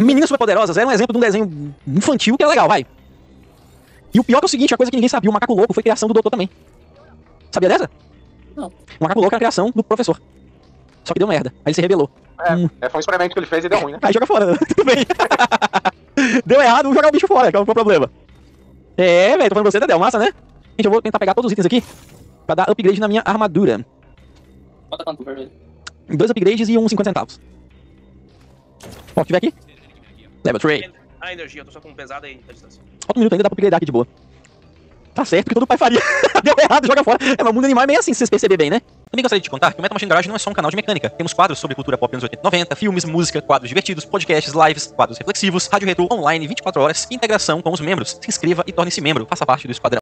Meninas Superpoderosas era um exemplo de um desenho infantil que era legal, vai. E o pior que é o seguinte, a coisa que ninguém sabia, o Macaco Louco foi criação do doutor também. Sabia dessa? Não. O Macaco Louco era a criação do professor. Só que deu merda, aí ele se rebelou. Foi um experimento que ele fez e deu ruim, né? Aí joga fora, tudo bem. Deu errado, vamos jogar o bicho fora, que é o problema. É, velho, tô falando pra você, Tadeu, massa, né? Gente, eu vou tentar pegar todos os itens aqui pra dar upgrade na minha armadura. Bota quanto, vermelho? 2 upgrades e 1,50 centavos. Ó, tiver aqui? Level 3. Ah, energia, eu tô só com pesada aí, tá distância. Falta um minuto ainda, dá pra upgradear aqui de boa. Tá certo, que todo pai faria. Deu errado, joga fora. É, mas o mundo animal é meio assim, se vocês perceberem bem, né? Também gostaria de te contar que o Metamachine Garage não é só um canal de mecânica. Temos quadros sobre cultura pop anos 80 e 90, filmes, música, quadros divertidos, podcasts, lives, quadros reflexivos, rádio retrô, online, 24 horas, integração com os membros. Se inscreva e torne-se membro. Faça parte do esquadrão.